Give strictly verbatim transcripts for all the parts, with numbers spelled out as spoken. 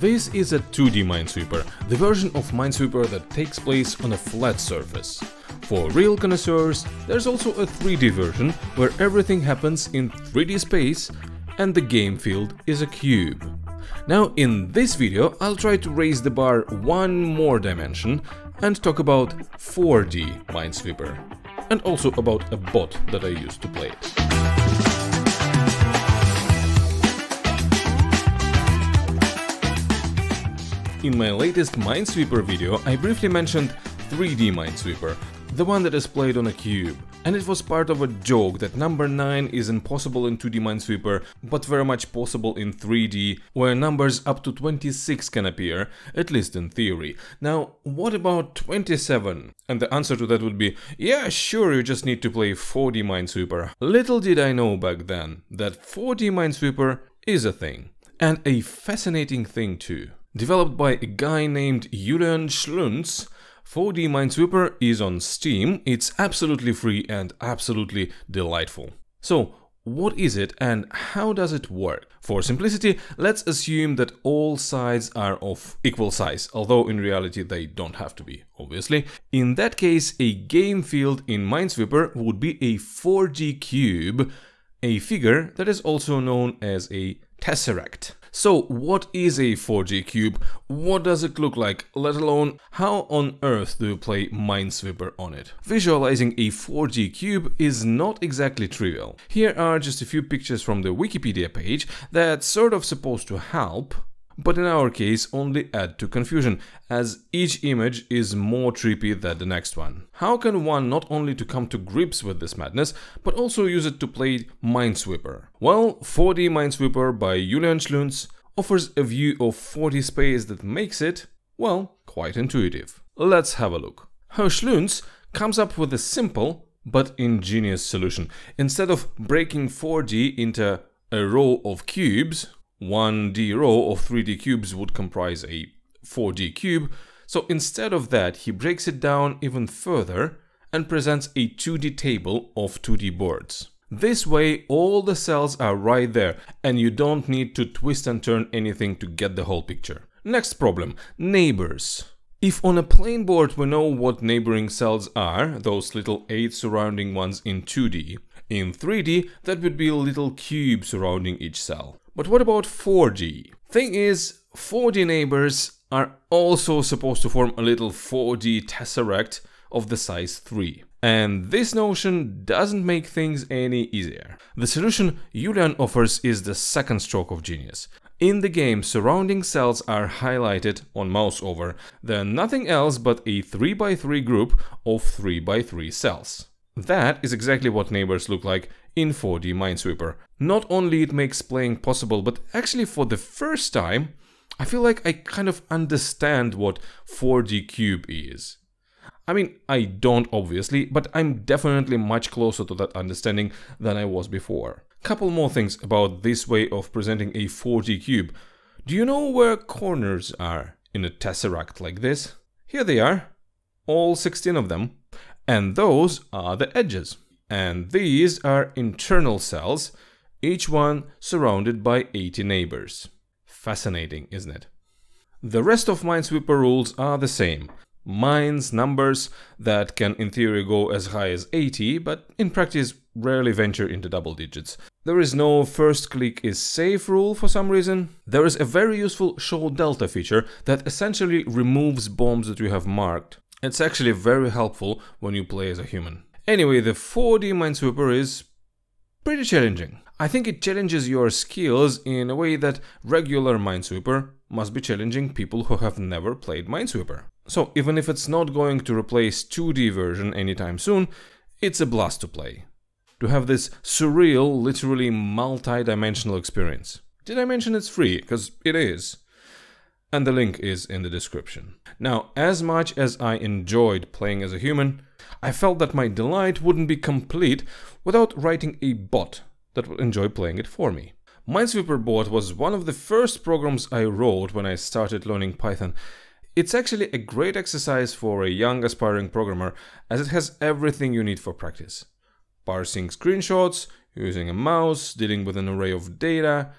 This is a two D Minesweeper, the version of Minesweeper that takes place on a flat surface. For real connoisseurs, there's also a three D version where everything happens in three D space and the game field is a cube. Now in this video I'll try to raise the bar one more dimension and talk about four D Minesweeper, and also about a bot that I used to play it. In my latest Minesweeper video I briefly mentioned three D Minesweeper, the one that is played on a cube, and it was part of a joke that number nine is impossible in two D Minesweeper but very much possible in three D, where numbers up to twenty-six can appear, at least in theory. Now what about twenty-seven? And the answer to that would be, yeah sure, you just need to play four D Minesweeper. Little did I know back then that four D Minesweeper is a thing, and a fascinating thing too. Developed by a guy named Julian Schluntz, four D Minesweeper is on Steam, it's absolutely free and absolutely delightful. So, what is it and how does it work? For simplicity, let's assume that all sides are of equal size, although in reality they don't have to be, obviously. In that case, a game field in Minesweeper would be a four D cube, a figure that is also known as a tesseract. So what is a four D cube, what does it look like, let alone how on earth do you play Minesweeper on it? Visualizing a four D cube is not exactly trivial. Here are just a few pictures from the Wikipedia page that's sort of supposed to help, but in our case only add to confusion, as each image is more trippy than the next one. How can one not only to come to grips with this madness, but also use it to play Minesweeper? Well, four D Minesweeper by Julian Schluntz offers a view of four D space that makes it, well, quite intuitive. Let's have a look. Herr Schluntz comes up with a simple but ingenious solution. Instead of breaking four D into a row of cubes, one D row of three D cubes would comprise a four D cube, so instead of that he breaks it down even further and presents a two D table of two D boards. This way all the cells are right there and you don't need to twist and turn anything to get the whole picture. Next problem, neighbors. If on a plain board we know what neighboring cells are, those little eight surrounding ones in two D, in three D that would be a little cube surrounding each cell. But what about four D? Thing is, four D neighbors are also supposed to form a little four D tesseract of the size three. And this notion doesn't make things any easier. The solution Julian offers is the second stroke of genius. In the game, surrounding cells are highlighted on mouse over. They're nothing else but a three by three group of three by three cells. That is exactly what neighbors look like in four D Minesweeper. Not only it makes playing possible, but actually for the first time I feel like I kind of understand what four D cube is. I mean, I don't obviously, but I'm definitely much closer to that understanding than I was before. Couple more things about this way of presenting a four D cube. Do you know where corners are in a tesseract like this? Here they are, all sixteen of them. And those are the edges. And these are internal cells, each one surrounded by eighty neighbors. Fascinating, isn't it? The rest of Minesweeper rules are the same. Mines, numbers that can in theory go as high as eighty, but in practice rarely venture into double digits. There is no first click is safe rule for some reason. There is a very useful show delta feature that essentially removes bombs that you have marked. It's actually very helpful when you play as a human. Anyway, the four D Minesweeper is pretty challenging. I think it challenges your skills in a way that regular Minesweeper must be challenging people who have never played Minesweeper. So even if it's not going to replace two D version anytime soon, it's a blast to play. To have this surreal, literally multi-dimensional experience. Did I mention it's free? Because it is. And the link is in the description. Now, as much as I enjoyed playing as a human, I felt that my delight wouldn't be complete without writing a bot that would enjoy playing it for me. Minesweeper bot was one of the first programs I wrote when I started learning Python. It's actually a great exercise for a young aspiring programmer, as it has everything you need for practice. Parsing screenshots, using a mouse, dealing with an array of data,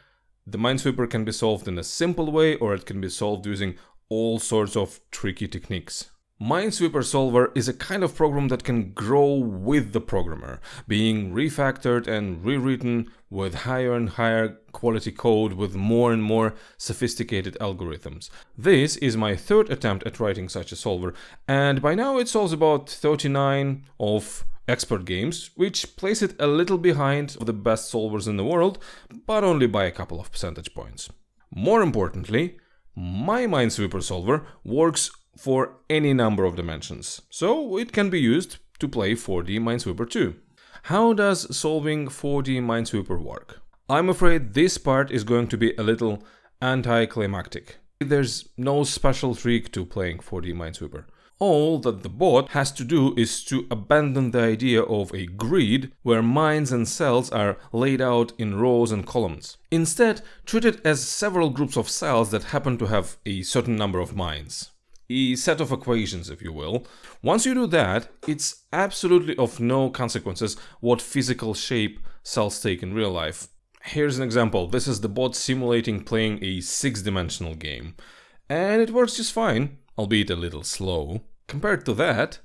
The Minesweeper can be solved in a simple way, or it can be solved using all sorts of tricky techniques. Minesweeper Solver is a kind of program that can grow with the programmer, being refactored and rewritten with higher and higher quality code with more and more sophisticated algorithms. This is my third attempt at writing such a solver, and by now it solves about thirty-nine of expert games, which place it a little behind the best solvers in the world, but only by a couple of percentage points. More importantly, my Minesweeper Solver works for any number of dimensions, so it can be used to play four D Minesweeper too. How does solving four D Minesweeper work? I'm afraid this part is going to be a little anticlimactic. There's no special trick to playing four D Minesweeper. All that the bot has to do is to abandon the idea of a grid where mines and cells are laid out in rows and columns. Instead, treat it as several groups of cells that happen to have a certain number of mines. A set of equations, if you will. Once you do that, it's absolutely of no consequences what physical shape cells take in real life. Here's an example. This is the bot simulating playing a six-dimensional game. And it works just fine, albeit a little slow. Compared to that,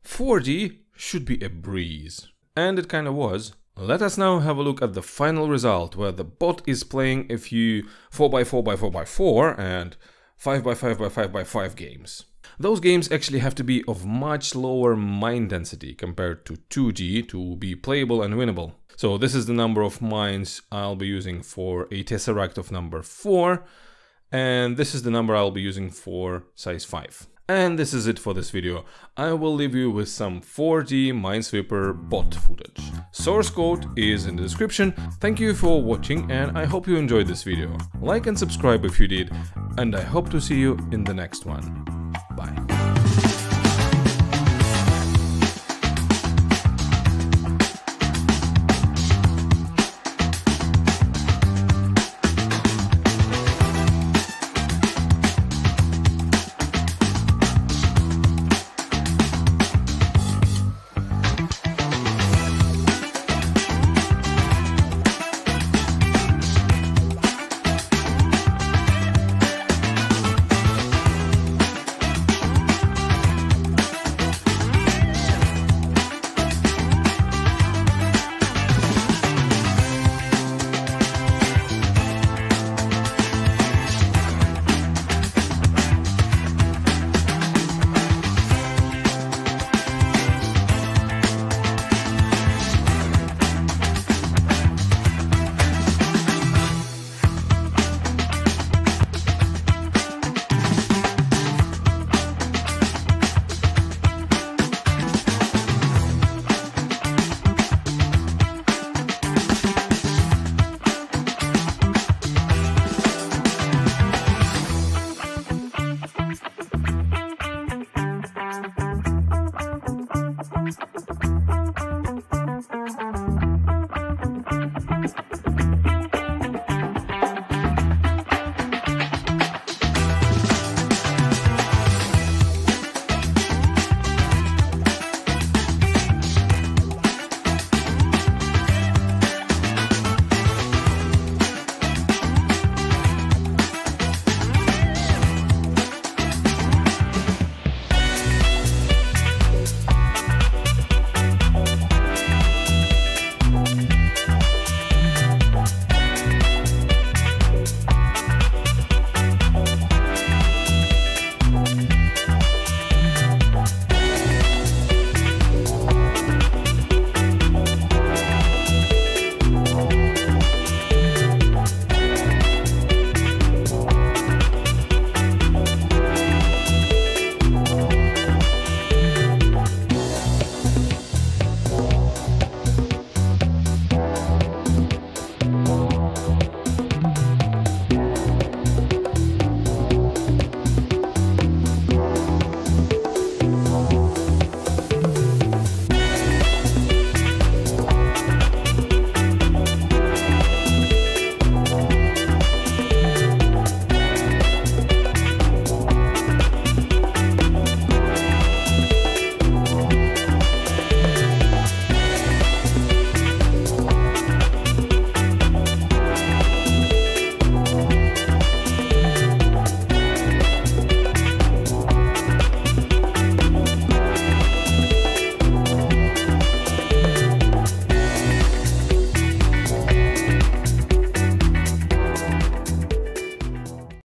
four D should be a breeze. And it kinda was. Let us now have a look at the final result, where the bot is playing a few four by four by four by four and five by five by five by five games. Those games actually have to be of much lower mine density compared to two D to be playable and winnable. So this is the number of mines I'll be using for a tesseract of number four, and this is the number I'll be using for size five. And this is it for this video. I will leave you with some four D Minesweeper bot footage. Source code is in the description. Thank you for watching, and I hope you enjoyed this video. Like and subscribe if you did, and I hope to see you in the next one. Bye.